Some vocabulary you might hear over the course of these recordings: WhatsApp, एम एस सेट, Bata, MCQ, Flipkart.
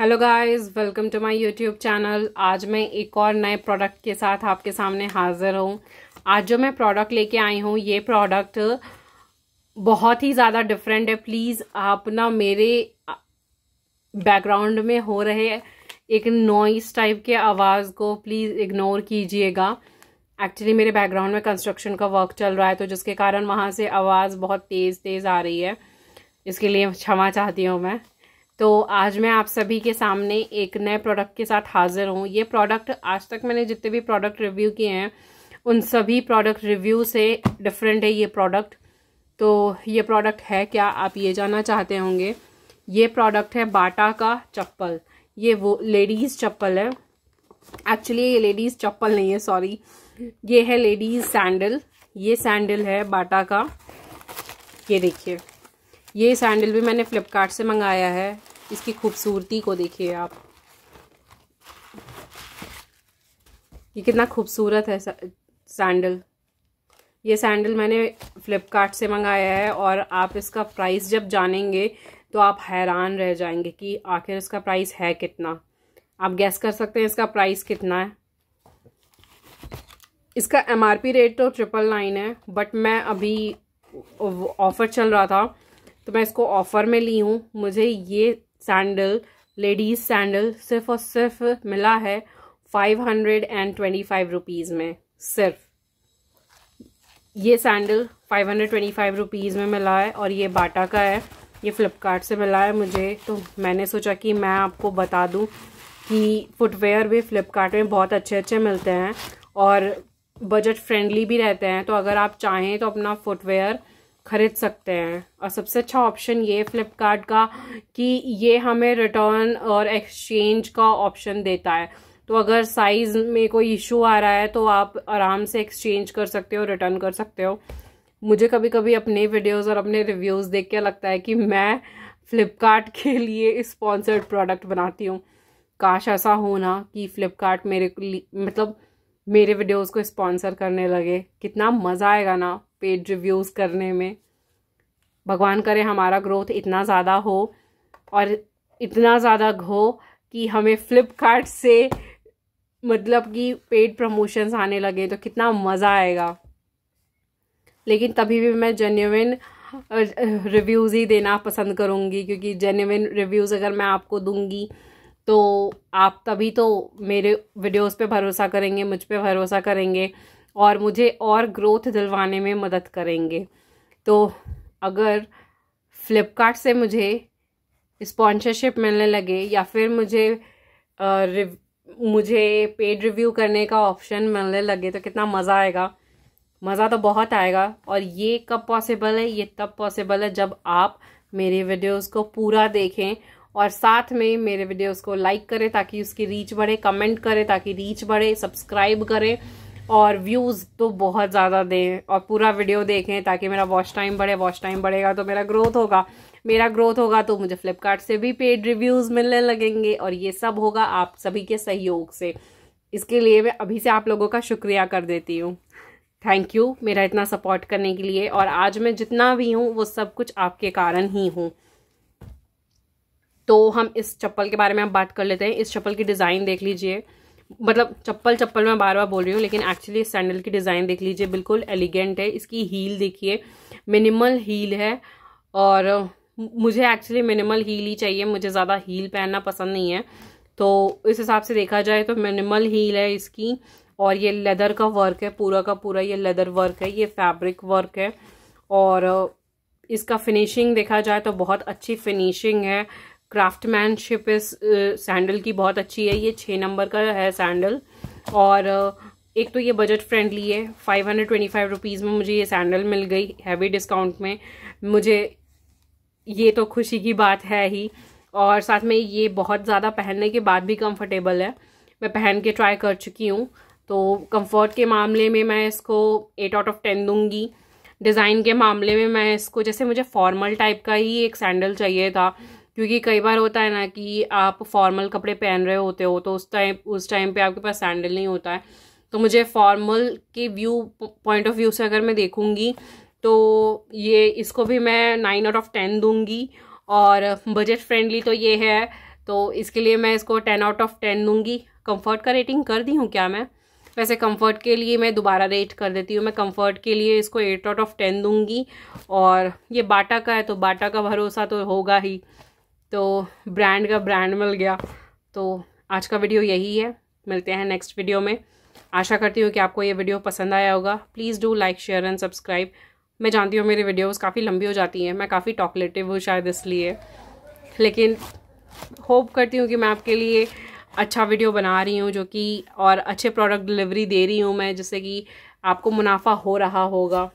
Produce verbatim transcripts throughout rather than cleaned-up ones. Hello guys, welcome to my YouTube channel. आज मैं एक और नए प्रोडक्ट के साथ आपके सामने हाज़िर हूँ। आज जो मैं प्रोडक्ट लेके आई हूँ, ये प्रोडक्ट बहुत ही ज़्यादा डिफरेंट है। प्लीज़ आप ना मेरे बैकग्राउंड में हो रहे एक नॉइस टाइप के आवाज़ को प्लीज़ इग्नोर कीजिएगा। एक्चुअली मेरे बैकग्राउंड में कंस्ट्रक्शन का वर्क चल रहा है, तो जिसके कारण वहाँ से आवाज़ बहुत तेज़ तेज़ आ रही है, इसके लिए क्षमा चाहती हूँ मैं। तो आज मैं आप सभी के सामने एक नए प्रोडक्ट के साथ हाज़िर हूँ। ये प्रोडक्ट आज तक मैंने जितने भी प्रोडक्ट रिव्यू किए हैं, उन सभी प्रोडक्ट रिव्यू से डिफरेंट है ये प्रोडक्ट। तो ये प्रोडक्ट है क्या, आप ये जानना चाहते होंगे। ये प्रोडक्ट है बाटा का चप्पल। ये वो लेडीज़ चप्पल है। एक्चुअली ये लेडीज़ चप्पल नहीं है, सॉरी, ये है लेडीज़ सैंडल। ये सैंडल है बाटा का। ये देखिए, ये सैंडल भी मैंने फ्लिपकार्ट से मंगाया है। इसकी खूबसूरती को देखिए आप, ये कितना खूबसूरत है सैंडल। ये सैंडल मैंने फ्लिपकार्ट से मंगाया है और आप इसका प्राइस जब जानेंगे तो आप हैरान रह जाएंगे कि आखिर इसका प्राइस है कितना। आप गैस कर सकते हैं इसका प्राइस कितना है। इसका एमआरपी रेट तो ट्रिपल नाइन है, बट मैं अभी ऑफ़र चल रहा था तो मैं इसको ऑफ़र में ली हूँ। मुझे ये सैंडल, लेडीज़ सैंडल, सिर्फ़ और सिर्फ मिला है five hundred and twenty five rupees में। सिर्फ ये sandal five hundred twenty five rupees में मिला है और ये बाटा का है। ये फ़्लिपकार्ट से मिला है मुझे, तो मैंने सोचा कि मैं आपको बता दूं कि फुटवेयर भी फ़्लिपकार्ट में बहुत अच्छे अच्छे मिलते हैं और बजट फ्रेंडली भी रहते हैं। तो अगर आप चाहें तो अपना फुटवेयर ख़रीद सकते हैं। और सबसे अच्छा ऑप्शन ये फ़्लिपकार्ट का कि ये हमें रिटर्न और एक्सचेंज का ऑप्शन देता है। तो अगर साइज़ में कोई इशू आ रहा है तो आप आराम से एक्सचेंज कर सकते हो, रिटर्न कर सकते हो। मुझे कभी कभी अपने वीडियोस और अपने रिव्यूज़ देख के लगता है कि मैं फ़्लिपकार्ट के लिए स्पॉन्सर्ड प्रोडक्ट बनाती हूँ। काश ऐसा हो ना कि फ़्लिपकार्ट मेरे मतलब मेरे वीडियोस को स्पॉन्सर करने लगे। कितना मज़ा आएगा ना पेज रिव्यूज़ करने में। भगवान करे हमारा ग्रोथ इतना ज़्यादा हो और इतना ज़्यादा हो कि हमें फ़्लिपकार्ट से मतलब कि पेड प्रमोशंस आने लगे, तो कितना मज़ा आएगा। लेकिन तभी भी मैं जेन्युइन रिव्यूज़ ही देना पसंद करूँगी, क्योंकि जेन्युइन रिव्यूज़ अगर मैं आपको दूँगी तो आप तभी तो मेरे वीडियोस पे भरोसा करेंगे, मुझ पे भरोसा करेंगे और मुझे और ग्रोथ दिलवाने में मदद करेंगे। तो अगर फ़्लिपकार्ट से मुझे स्पॉन्सरशिप मिलने लगे या फिर मुझे आ, मुझे पेड रिव्यू करने का ऑप्शन मिलने लगे तो कितना मज़ा आएगा। मज़ा तो बहुत आएगा। और ये कब पॉसिबल है? ये तब पॉसिबल है जब आप मेरे वीडियोस को पूरा देखें और साथ में मेरे वीडियोस को लाइक करें ताकि उसकी रीच बढ़े, कमेंट करें ताकि रीच बढ़े, सब्सक्राइब करें और व्यूज़ तो बहुत ज़्यादा दें और पूरा वीडियो देखें ताकि मेरा वॉच टाइम बढ़े। वॉच टाइम बढ़ेगा तो मेरा ग्रोथ होगा, मेरा ग्रोथ होगा तो मुझे फ़्लिपकार्ट से भी पेड रिव्यूज़ मिलने लगेंगे और ये सब होगा आप सभी के सहयोग से। इसके लिए मैं अभी से आप लोगों का शुक्रिया कर देती हूँ। थैंक यू मेरा इतना सपोर्ट करने के लिए। और आज मैं जितना भी हूँ वो सब कुछ आपके कारण ही हूँ। तो हम इस चप्पल के बारे में अब बात कर लेते हैं। इस चप्पल की डिज़ाइन देख लीजिए, मतलब चप्पल चप्पल मैं बार बार बोल रही हूँ, लेकिन एक्चुअली इस सैंडल की डिज़ाइन देख लीजिए, बिल्कुल एलिगेंट है। इसकी हील देखिए, मिनिमल हील है और मुझे एक्चुअली मिनिमल हील ही चाहिए, मुझे ज़्यादा हील पहनना पसंद नहीं है। तो इस हिसाब से देखा जाए तो मिनिमल हील है इसकी। और ये लेदर का वर्क है, पूरा का पूरा ये लेदर वर्क है, ये फैब्रिक वर्क है। और इसका फिनिशिंग देखा जाए तो बहुत अच्छी फिनिशिंग है। क्राफ्टमैनशिप इस सैंडल की बहुत अच्छी है। ये छः नंबर का है सैंडल और एक तो ये बजट फ्रेंडली है। Five hundred twenty five rupees में मुझे ये सैंडल मिल गई हैवी डिस्काउंट में। मुझे ये तो खुशी की बात है ही, और साथ में ये बहुत ज़्यादा पहनने के बाद भी कंफर्टेबल है। मैं पहन के ट्राई कर चुकी हूँ, तो कंफर्ट के मामले में मैं इसको एट आउट ऑफ टेन दूँगी। डिज़ाइन के मामले में मैं इसको, जैसे मुझे फॉर्मल टाइप का ही एक सैंडल चाहिए था, क्योंकि कई बार होता है ना कि आप फॉर्मल कपड़े पहन रहे होते हो तो उस टाइम उस टाइम पे आपके पास सैंडल नहीं होता है। तो मुझे फॉर्मल के व्यू पॉइंट ऑफ व्यू से अगर मैं देखूंगी तो ये इसको भी मैं नाइन आउट ऑफ टेन दूंगी। और बजट फ्रेंडली तो ये है तो इसके लिए मैं इसको टेन आउट ऑफ टेन दूँगी। कंफर्ट का रेटिंग कर दी हूँ क्या मैं? वैसे कंफर्ट के लिए मैं दोबारा रेट कर देती हूँ। मैं कंफर्ट के लिए इसको एट आउट ऑफ टेन दूँगी। और ये बाटा का है तो बाटा का भरोसा तो होगा ही, तो ब्रांड का ब्रांड मिल गया। तो आज का वीडियो यही है, मिलते हैं नेक्स्ट वीडियो में। आशा करती हूँ कि आपको ये वीडियो पसंद आया होगा। Please do like share and subscribe. मैं जानती हूँ मेरी वीडियोस काफ़ी लंबी हो जाती हैं, मैं काफ़ी टॉकलेटिव हूँ शायद इसलिए, लेकिन होप करती हूँ कि मैं आपके लिए अच्छा वीडियो बना रही हूँ जो कि और अच्छे प्रोडक्ट डिलीवरी दे रही हूँ मैं, जिससे कि आपको मुनाफा हो रहा होगा।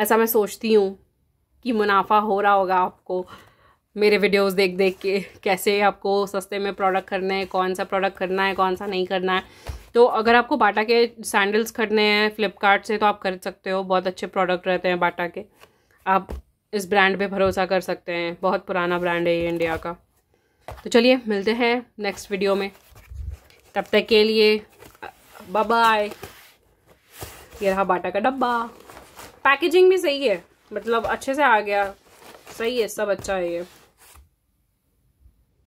ऐसा मैं सोचती हूँ कि मुनाफा हो रहा होगा आपको मेरे वीडियोस देख देख के, कैसे आपको सस्ते में प्रोडक्ट करने हैं, कौन सा प्रोडक्ट करना है कौन सा नहीं करना है। तो अगर आपको बाटा के सैंडल्स खरीदने हैं फ्लिपकार्ट से तो आप खरीद सकते हो, बहुत अच्छे प्रोडक्ट रहते हैं बाटा के। आप इस ब्रांड पे भरोसा कर सकते हैं, बहुत पुराना ब्रांड है ये इंडिया का। तो चलिए मिलते हैं नेक्स्ट वीडियो में, तब तक के लिए बाय बाय। ये रहा बाटा का डब्बा, पैकेजिंग भी सही है, मतलब अच्छे से आ गया, सही है, सब अच्छा है ये।